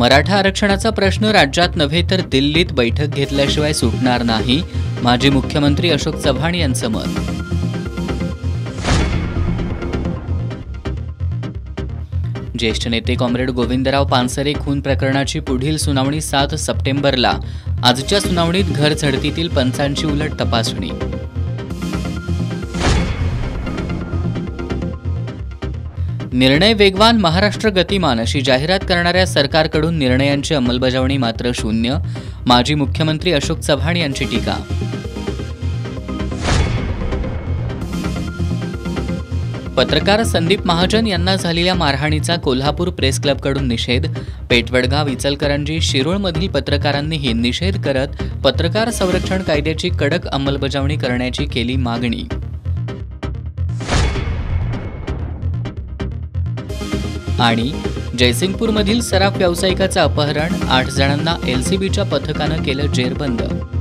मराठा आरक्षणाचा प्रश्न राज्यात नव्हे तर दिल्लीत बैठक घेतल्याशिवाय सुटणार नाही, माजी मुख्यमंत्री अशोक चव्हाण यांचं मत। ज्येष्ठ नेते कॉम्रेड गोविंदराव पानसरे खून प्रकरणाची पुढील सुनावणी 7 सप्टेंबरला। आजच्या सुनावणीत घर झडतीतील पंचांची उलट तपासणी। निर्णय वेगवान, महाराष्ट्र गतिमान अशी जाहिरात करणाऱ्या सरकारकडून निर्णयांची अंमलबजावणी मात्र शून्य, माजी मुख्यमंत्री अशोक चव्हाण यांची टीका। पत्रकार संदीप महाजन यांना झालेल्या मारहाणीचा कोल्हापूर प्रेस क्लबकडून निषेध। पेटवडगाव, इचलकरंजी, शिरोळमधील पत्रकारांनीही निषेध करत पत्रकार संरक्षण कायद्याची कडक अंमलबजावणी करण्याची केली मागणी। जयसिंगपूरमधील सराफ व्यावसायिकाचं अपहरण, 8 जणांना LCBच्या पथकानं केलं जेरबंद।